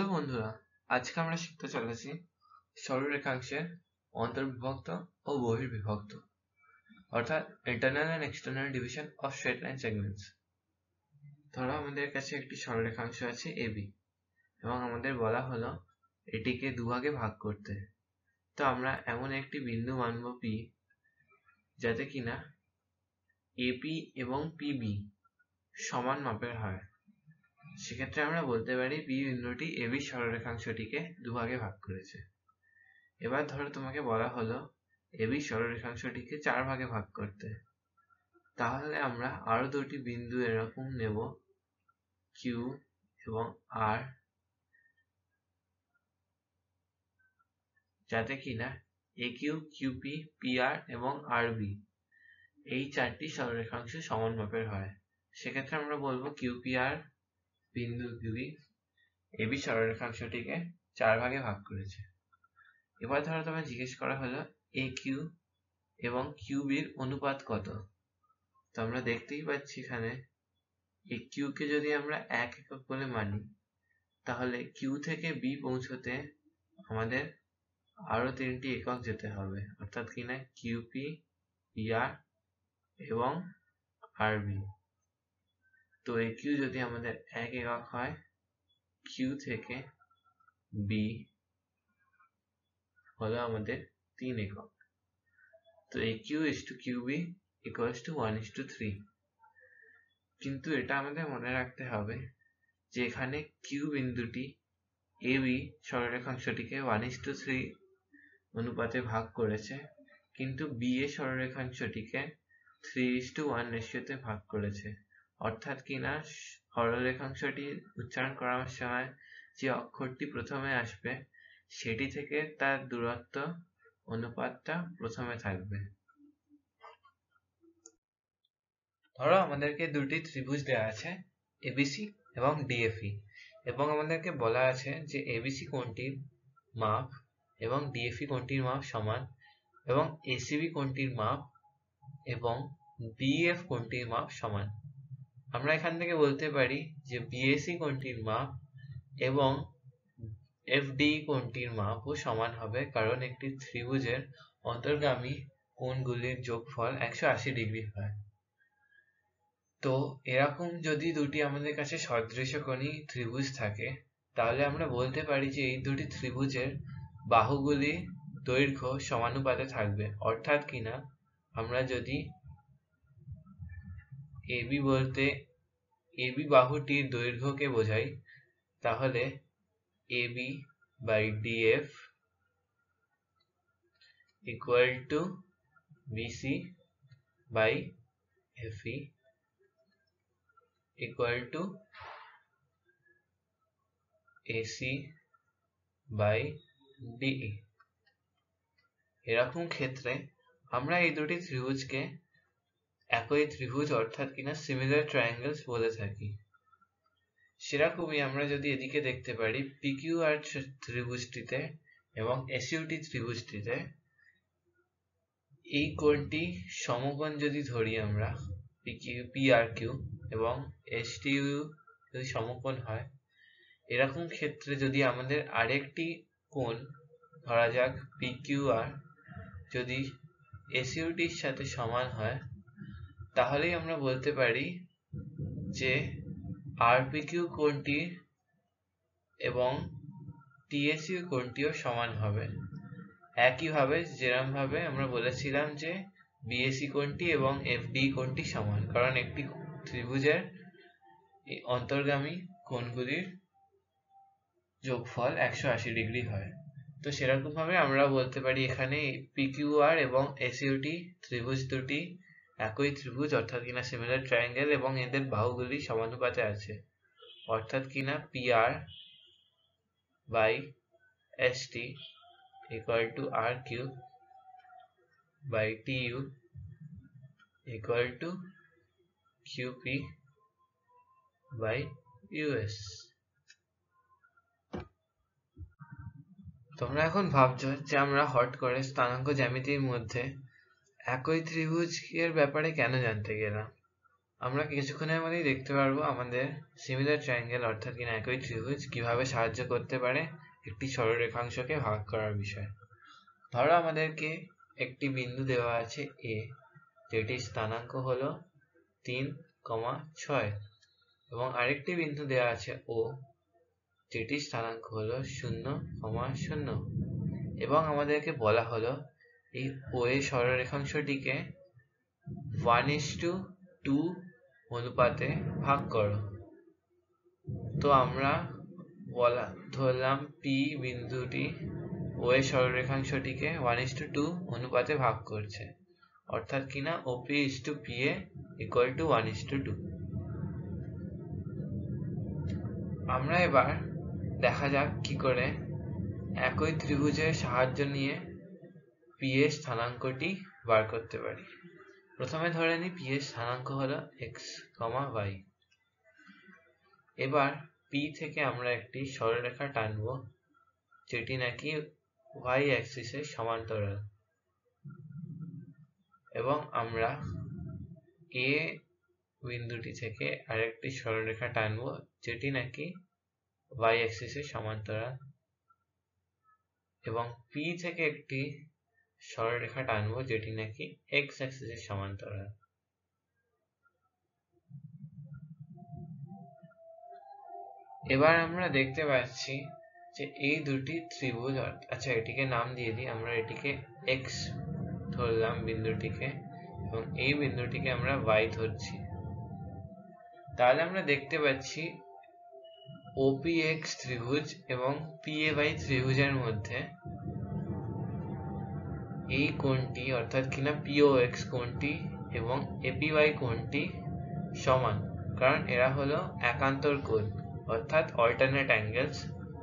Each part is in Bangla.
হ্যালো বন্ধুরা, আজকে আমরা শিখতে চলেছি সরলরেখাংশের অন্তর্বিভক্ত ও বহির্বিভক্ত অর্থাৎ internal and external division of straight line segments. ধরো আমাদের কাছে একটি সরলরেখাংশ আছে AB এবং আমাদের বলা হলো এটিকে দুভাগে ভাগ করতে। তো আমরা এমন একটি বিন্দু মানব P যাতে কিনা AP এবং PB সমান মাপের হয়। সেক্ষেত্রে আমরা বলতে পারি P বিন্দুটি AB সরলরেখাংশটিকে দুভাগে ভাগ করেছে। এবার ধরো তোমাকে বলা হলো AB সরলরেখাংশটিকে চার ভাগে ভাগ করতে, তাহলে আমরা আরো দুটি বিন্দু এরকম নেব Q এবং R যাতে কিনা AQ, QP, PR এবং RB এই চারটি সরলরেখাংশ সমান মাপের হয়। সেক্ষেত্রে আমরা বলবো QPR বিন্দু দুটি AB সরলরেখাংশটিকে চার ভাগে ভাগ করেছে। এবার ধরো তোমাকে জিজ্ঞেস করা হলো AQ এবং QB এর অনুপাত কত। তো আমরা দেখতেই পাচ্ছি এখানে AQ কে যদি আমরা 1 একক বলে মানি, তাহলে Q থেকে B পৌঁছতে আমাদের আরো 3টি একক যেতে হবে, অর্থাৎ কিনা QP, PR এবং RB। तो AQ যদি আমাদের 1 একক হয়, Q থেকে B হলো আমাদের 3 একক। তো AQ = QB = 1:3। কিন্তু এটা আমাদের মনে রাখতে হবে যে এখানে Q বিন্দুটি AB সরলরেখাংশটিকে 1:3 অনুপাতে ভাগ করেছে, কিন্তু BA সরলরেখাংশটিকে 3:1 তে ভাগ করেছে। অর্থাৎ কিনা সরলরেখাংশটি উচ্চারণ করার সময় যে অক্ষরটি প্রথমে আসবে সেটি থেকে তার দূরত্ব অনুপাতটা প্রথমে থাকবে। ধরো আমাদেরকে দুটি ত্রিভুজ দেয়া আছে ABC এবং DFE, এবং আমাদেরকে বলা আছে যে ABC কোণটির মাপ এবং DFE কোণটির মাপ সমান এবং ACB কোণটির মাপ এবং BF কোণটির মাপ সমান। আমরা এখান থেকে বলতে পারি যে BAC কোণটির মাপ এবং FDE কোণটির মাপও সমান হবে, কারণ একটি ত্রিভুজের অন্তর্গামী কোণগুলির যোগফল 180 ডিগ্রি হয়। তো এরকম যদি দুটি আমাদের কাছে সদৃশ কোণী ত্রিভুজ থাকে, তাহলে আমরা বলতে পারি যে এই দুটি ত্রিভুজের বাহুগুলি দৈর্ঘ্য সমানুপাতে থাকবে। অর্থাৎ কিনা আমরা যদি AB বলতে AB বাহুটির দৈর্ঘ্যকে বোঝাই, তাহলে AB/DF = BC/FE = AC/DE। এরকম ক্ষেত্রে আমরা এই দুটি ত্রিভুজকে একই ত্রিভুজ অর্থাৎ কিনা সিমিলার ট্রায়াঙ্গেলস বলে থাকি। সেরকমই আমরা যদি এদিকে দেখতে পারি PQR ত্রিভুজটিতে এবং SUT ত্রিভুজটিতে এই কোণটি সমকোণ যদি ধরি আমরা PRQ এবং STU যদি সমকোণ হয়, এরকম ক্ষেত্রে যদি আমাদের আরেকটি কোণ ধরা যাক PQR যদি SUT এর সাথে সমান হয়, তাহলেই আমরা বলতে পারি যে RPQ কোণটি এবং TSU কোণটিও সমান হবে। একইভাবে যেরকমভাবে আমরা বলেছিলাম যে BAC কোণটি এবং FDE কোণটি সমান, কারণ একটি ত্রিভুজের অন্তর্গামী কোণগুলির যোগফল 180 ডিগ্রি হয়। তো সেরকমভাবে আমরা বলতে পারি এখানে PQR এবং SUT ত্রিভুজ দুটি একই ত্রিভুজ অর্থাৎ কিনা সিমিলার ট্রায়াঙ্গেল এবং এদের বাহুগুলি সমানুপাতে আছে। অর্থাৎ কিনা PR/ST = RQ/TU = QP/US। তোমরা এখন ভাবছো যে আমরা হট করে স্থানাঙ্ক জ্যামিতির মধ্যে একই ত্রিভুজের ব্যাপারে কেন জানতে গেলাম। আমরা কিছুক্ষণের মধ্যেই দেখতে পারবো আমাদের সিমিলার ট্রায়াঙ্গেল অর্থাৎ কিনা একই ত্রিভুজ কিভাবে সাহায্য করতে পারে একটি সরলরেখাংশকে ভাগ করার বিষয়। ধরো আমাদেরকে একটি বিন্দু দেওয়া আছে এ, যেটির স্থানাঙ্ক হলো 3,6 এবং আরেকটি বিন্দু দেওয়া আছে ও, যেটির স্থানাঙ্ক হলো 0,0 এবং আমাদেরকে বলা হলো এই ও এর সরলরেখাংশটিকে 1:2 অনুপাতে ভাগ করো। তো আমরা ধরলাম পি বিন্দুটি ও এর সরলরেখাংশটিকে 1:2 অনুপাতে ভাগ করছে, অর্থাৎ কিনা OP/PA = 1:2। আমরা এবার দেখা যাক কি করে একই ত্রিভুজের সাহায্য নিয়ে পি এর স্থানাঙ্কটি বার করতে পারি। প্রথমে ধরে নিই পি এর স্থানাঙ্ক হলো x, y। এবার পি থেকে আমরা একটি সরলরেখা টানব যেটি নাকি y অ্যাক্সিসের সমান্তরাল, এবং আমরা এ বিন্দুটি থেকে আরেকটি সরলরেখা টানব যেটি নাকি y অ্যাক্সিসের সমান্তরাল, এবং পি থেকে একটি সরলরেখা টানব যেটি নাকি x অ্যাক্সিসের সমান্তরাল। এবার আমরা দেখতে পাচ্ছি যে এই দুটি ত্রিভুজ, আচ্ছা এটিকে নাম দিয়ে দিই, আমরা এটিকে x ধরলাম বিন্দুটিকে এবং এই বিন্দুটিকে আমরা y ধরছি। তাহলে আমরা দেখতে পাচ্ছি OPX ত্রিভুজ এবং PAY ত্রিভুজের মধ্যে এই কোণটি অর্থাৎ কিনা POX কোণটি এবং APY কোণটি সমান, কারণ এরা হলো একান্তর কোণ অর্থাৎ অল্টারনেট অ্যাঙ্গেলস,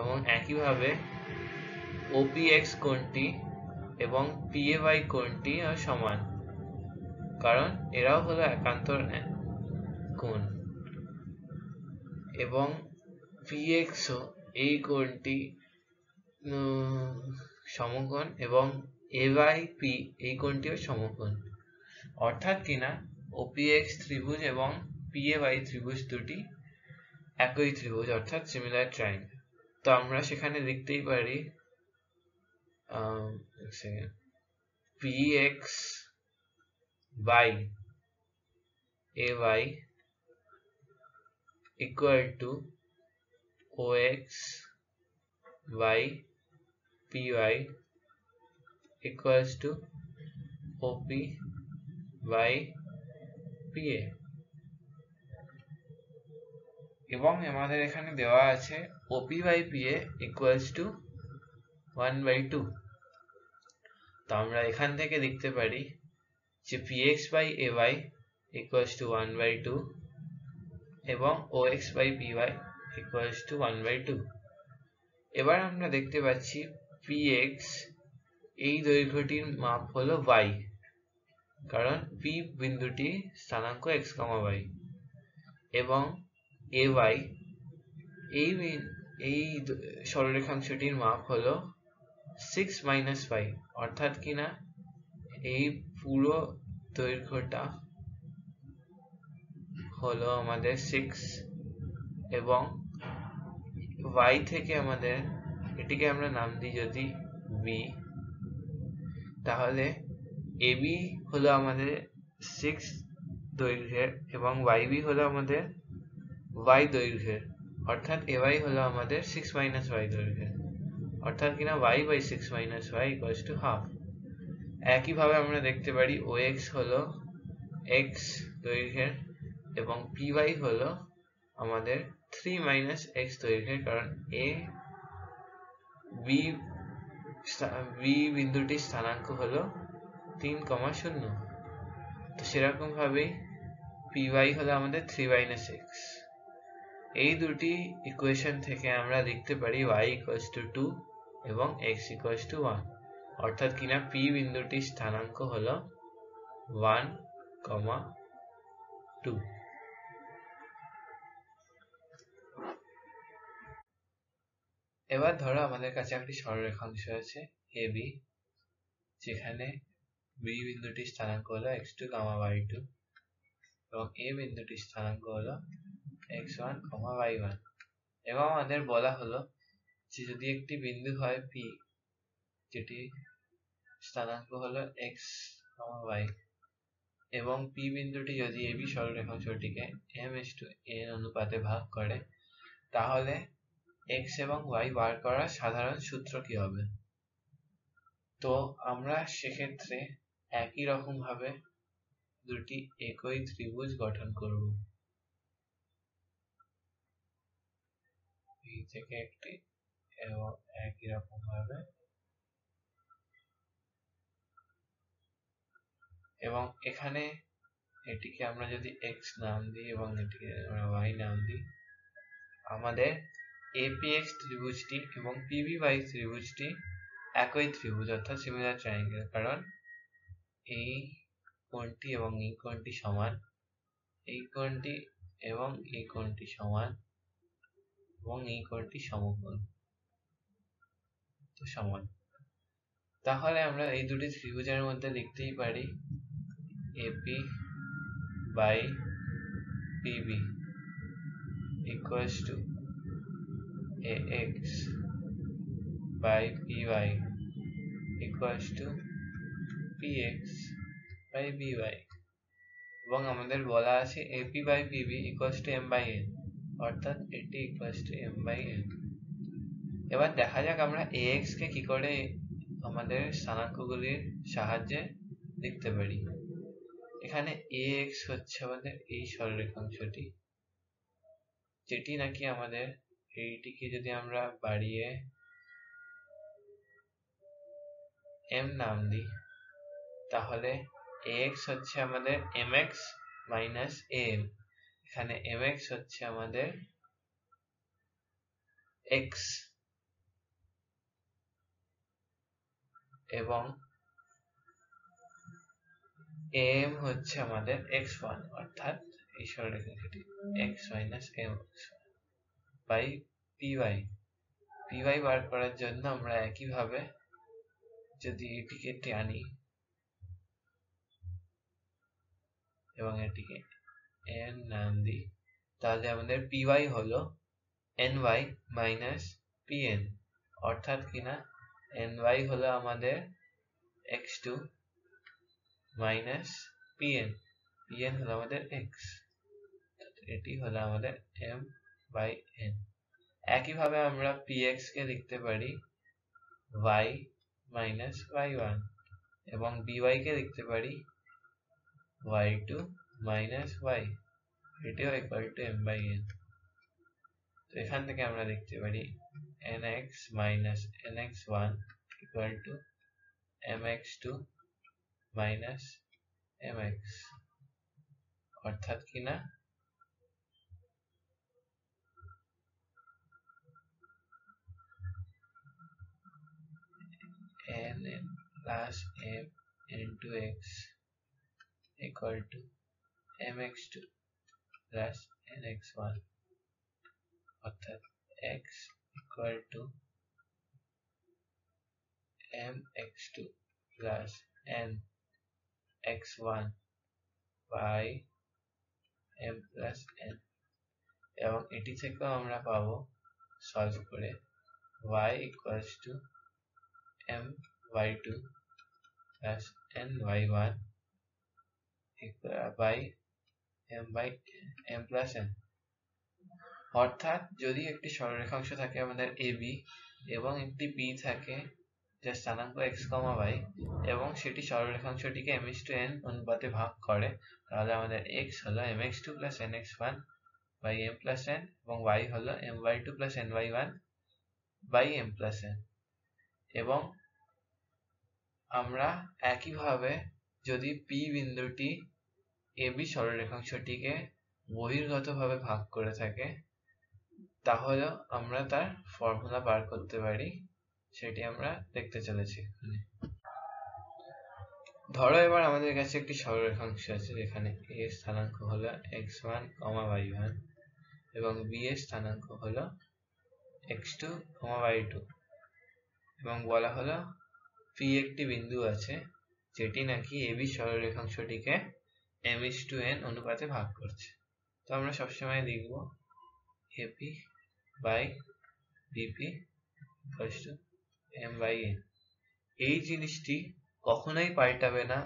এবং একইভাবে OPX কোণটি এবং PAY কোণটি সমান কারণ এরাও হলো একান্তর কোণ, এবং PX এই কোণটি সমকোণ এবং AYP এই কোণটিও সমকোণ, অর্থাৎ কিনা OPX ত্রিভুজ এবং PAY ত্রিভুজ দুটি একই ত্রিভুজ অর্থাৎ সিমিলার ট্রায়াঙ্গেল। তো আমরা সেখানে লিখতেই পারি PX/AY = OX/PY = OP/PA। এবং আমাদের এখানে দেওয়া আছে OP/PA = 1/2। তো আমরা এখান থেকে লিখতে পারি যে PX/AY = 1/2 এবং OX/PY = 1/2। এবার আমরা দেখতে পাচ্ছি PX এই দৈর্ঘ্যটির মাপ হলো y, কারণ p বিন্দুটি স্থানাঙ্ক x, y, এবং AY এই সরলরেখাংশটির মাপ হলো 6 - y, অর্থাৎ কিনা এই পুরো দৈর্ঘ্যটা হলো আমাদের 6 এবং y থেকে আমাদের এটিকে আমরা নাম দিই যদি b, তাহলে AB হলো আমাদের 6 দৈর্ঘ্যের এবং YB হলো আমাদের y দৈর্ঘ্যের, অর্থাৎ AY হলো আমাদের 6 - y দৈর্ঘ্যের, অর্থাৎ কিনা Y/6 - y = 1/2। একইভাবে আমরা দেখতে পারি OX হলো x দৈর্ঘ্যের এবং PY হলো আমাদের 3 - x দৈর্ঘ্যের, কারণ B বিন্দুটির স্থানাঙ্ক হলো 3,0। তো সেরকম ভাবে PY হলো আমাদের 3 - x। এই দুটি ইকুয়েশন থেকে আমরা লিখতে পারি Y = 2 এবং X = 1, অর্থাৎ কিনা P বিন্দুটির স্থানাঙ্ক হলো 1,2। এবার ধরো আমাদের কাছে একটি সরলরেখাংশ আছে AB, যেখানে B বিন্দুটির স্থানাঙ্ক হলো X2, Y2 log a বিন্দুটি স্থানাঙ্ক হলো x1, y1 এবং আমাদের বলা হলো যে যদি একটি বিন্দু হয় p যেটি স্থানাঙ্ক হলো x, y এবং p বিন্দুটি যদি ab সরলরেখাংশটিকে m:n অনুপাতে ভাগ করে তাহলে x এবং y বার করার সাধারণ সূত্র কি হবে। तो আমরা সেক্ষেত্রে একই রকম ভাবে দুটি একই ত্রিভুজ গঠন করব। এই থেকে একটি এবং একই রকম ভাবে এবং এখানে এটিকে আমরা যদি x নাম দিই এবং এটিকে আমরা y নাম দিই আমাদের apx ত্রিভুজটি এবং pby ত্রিভুজটি একই ত্রিভুজ অর্থাৎ সিমিলার ট্রায়াঙ্গেল কারণ এই কোণটি এবং এই কোণটি সমান, এই কোণটি এবং এই কোণটি সমান এবং এই কোণটি সমকোণ তো সমান। তাহলে আমরা এই দুটি ত্রিভুজের মধ্যে লিখতেই পারি AP by PB equals to AX by PY equals to PX by BY এবং আমাদের বলা আছে AP by PB equals to M by N অর্থাৎ এটি equals to M by N। এবার দেখা যাক আমরা AX কে কি করে আমাদের স্থানাঙ্কগুলির সাহায্যে লিখতে পারি। এখানে AX হচ্ছে আমাদের এই সরলরেখাংশটি যেটি নাকি আমাদের এইটিকে যদি আমরা বাড়িয়ে m নাম দিই তাহলে ax হচ্ছে আমাদের mx minus am এখানে mx হচ্ছে আমাদের x এবং am হচ্ছে আমাদের x1 অর্থাৎ এই সরলরেখাটি x minus mx by py py বার করার জন্য আমরা একইভাবে যদি এটিকে টানি এবং এটিকে n নাম দিই তাহলে আমাদের py হলো ny minus pn অর্থাৎ কিনা ny হলো আমাদের x2 minus pn pn হলো আমাদের x এটি হলো আমাদের m by n। একইভাবে আমরা px কে লিখতে পারি y माइनस y1 एवं by के लिखते पारी y2 माइनस y एटिও equal to m by n। तो এখান থেকে আমরা লিখতে পারি nx minus nx1 equal to mx2 minus mx অর্থাৎ কি না n plus m into x equal to mx2 plus nx1 अर्थात x equal to mx2 plus nx1 by m plus n एवं एटी से को हमरा पावो सॉल्व करे y equals to m y2 plus n y1 by m plus n অর্থাৎ যদি একটি সরলরেখাংশ থাকে আমাদের ab এবং একটি p থাকে যার স্থানাঙ্ক x, y এবং সেটি সরলরেখাংশটিকে m:n অনুপাতে ভাগ করে তাহলে আমাদের x হলো mx2 plus nx1 by m plus n এবং y হলো my2 plus ny1 by m plus n। এবং আমরা একইভাবে যদি p বিন্দুটি ab সরলরেখাংশটিকে বহির্গতভাবে ভাগ করে থাকে তাহলে আমরা তার ফর্মুলা বার করতে পারি সেটি আমরা দেখতে চলেছি। ধরো এবার আমাদের কাছে একটি সরলরেখাংশ আছে যেখানে a স্থানাঙ্ক হলো x1, y1 এবং b এর স্থানাঙ্ক হলো x2, y2 এবং বলা হলো p একটি বিন্দু আছে যেটি নাকি ab সরলরেখাংশটিকে m:/n অনুপাতে ভাগ করছে। তো আমরা সব সময় লিখব AP/BP = m/n। এই জিনিসটি কখনোই পাল্টাবে না,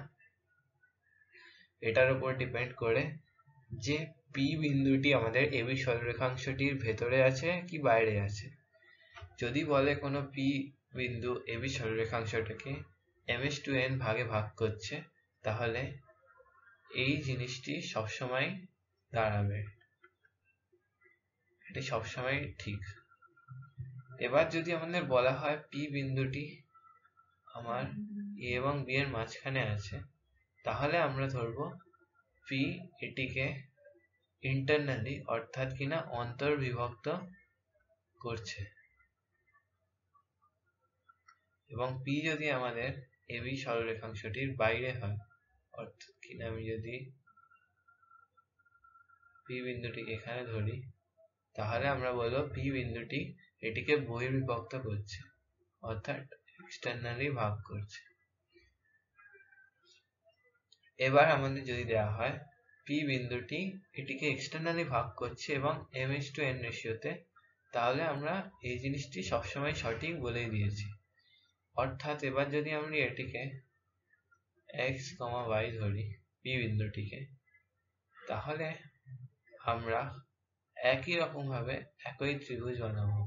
এটার উপর ডিপেন্ড করে যে P বিন্দুটি আমাদের AB সরলরেখাংশটির ভেতরে আছে কি বাইরে আছে। যদি বলে কোনো P বিন্দু AB সরলরেখাংশটাকে m:/n ভাগে ভাগ করছে, তাহলে এই জিনিসটি সব সময় দাঁড়াবে, এটা সব সময় ঠিক। এবার যদি আমাদের বলা হয় P বিন্দুটি আমার A এবং B এর মাঝখানে আছে, তাহলে আমরা ধরব P এটিকে ইন্টারনালি অর্থাৎ কিনা অন্তর্বিভক্ত করছে, এবং P যদি আমাদের AB সরলরেখাংশটির বাইরে হয় অর্থাৎ কিনা আমি যদি P বিন্দুটিকে এখানে ধরি, তাহলে আমরা বলবো P বিন্দুটি এটিকে বহির্বিভক্ত করছে অর্থাৎ এক্সটার্নালি ভাগ করছে। এবার আমাদের যদি দেওয়া হয় P বিন্দুটি এটিকে এক্সটার্নালি ভাগ করছে এবং m:/n রেশিওতে, তাহলে আমরা এই জিনিসটি সবসময় সঠিক বলেই দিয়েছি। অর্থাৎ এবার যদি আমরা এটিকে x,y ধরি P বিন্দুটিকে, তাহলে আমরা একই রকম ভাবে একই ত্রিভুজ বানাবো।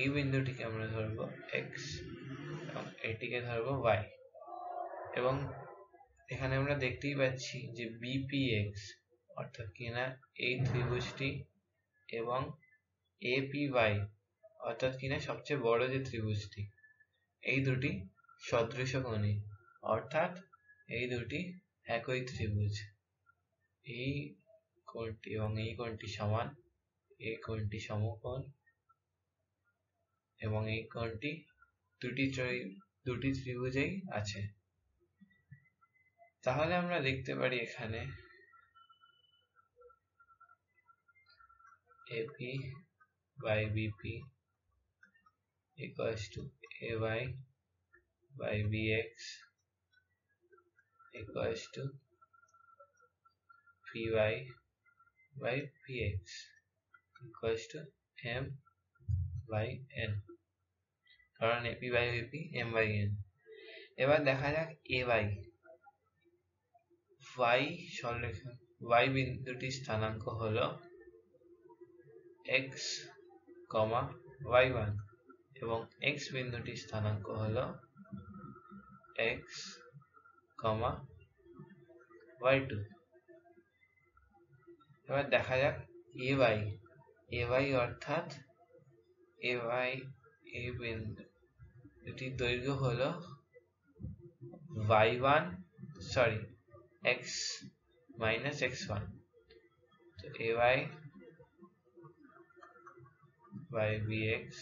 এই বিন্দুটিকে আমরা ধরব x এবং এটিকে ধরব y, এবং এখানে আমরা দেখতেই পাচ্ছি যে BPX অর্থাৎ কিনা এই ত্রিভুজটি এবং APY অর্থাৎ কিনা সবচেয়ে বড় যে ত্রিভুজটি, এই দুটি সদৃশকোণী অর্থাৎ এই দুটি একই ত্রিভুজ। এই কোণটি এবং এই কোণটি সমান, এই কোণটি সমকোণ এবং এই কোণটি দুটি ত্রিভুজেই আছে। তাহলে আমরা লিখতে পারি এখানে AP/BB = AY/BX = PY/PX = m/n, কারণ AP/BP m/n। এবার দেখা যাক AY বিন্দুটি স্থানাঙ্ক হলো x,y1 এবং x বিন্দুটি স্থানাঙ্ক হলো x,y2। এবার দেখা যাক AY অর্থাৎ এই বিন্দুটির দৈর্ঘ্য হলো x-x1। তো AY/BX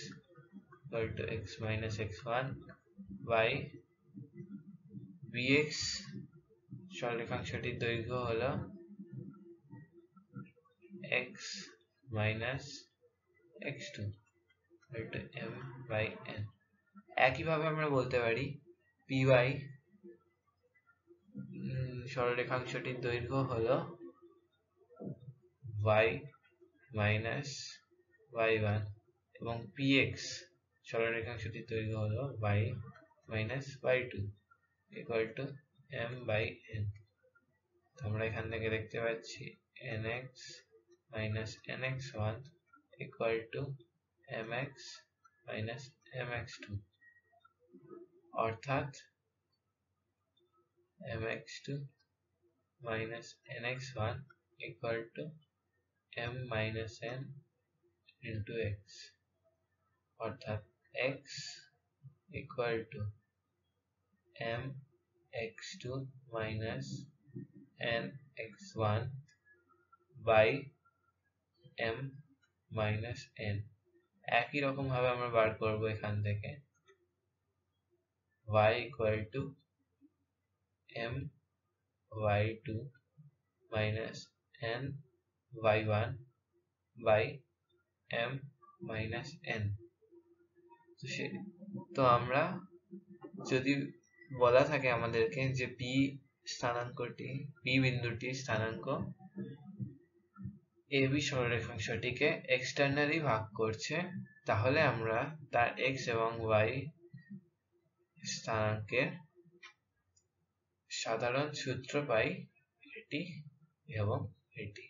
= x-x1/BX সরলরেখাংশটির দৈর্ঘ্য হলো x-x2 = m/n। একইভাবে আমরা বলতে পারি PY সরলরেখাংশটির দৈর্ঘ্য হলো y-y1 এবং PX সরলরেখাংশটির দৈর্ঘ্য হলো y-y2 = m/n। আমরা এখান থেকে দেখতে পাচ্ছি nx-nx1 = mx-mx2 অর্থাৎ mx2 - nx1 = m-n x অর্থাৎ x = mx2 - nx1 / m-n। একই রকম ভাবে আমরা বার করব এখান থেকে y m y2 minus n y1 by m minus n तो आम्रा जोधी बोला था कि आमादेर के जे p स्थानांकटी p बिंदुटी स्थानांक ab সরলরেখাংশটিকে এক্সটার্নালি ভাগ করছে তাহলে আমরা তার x এবং y স্থানাঙ্কের সাধারণ সূত্র পাই এটি এবং এটি।